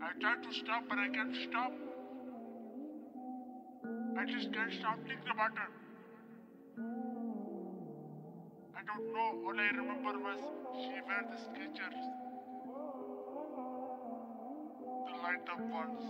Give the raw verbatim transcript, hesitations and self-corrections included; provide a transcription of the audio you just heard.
I tried to stop, but I can't stop. I just can't stop clicking the button. I don't know. All I remember was she wear the Skechers, the light up ones.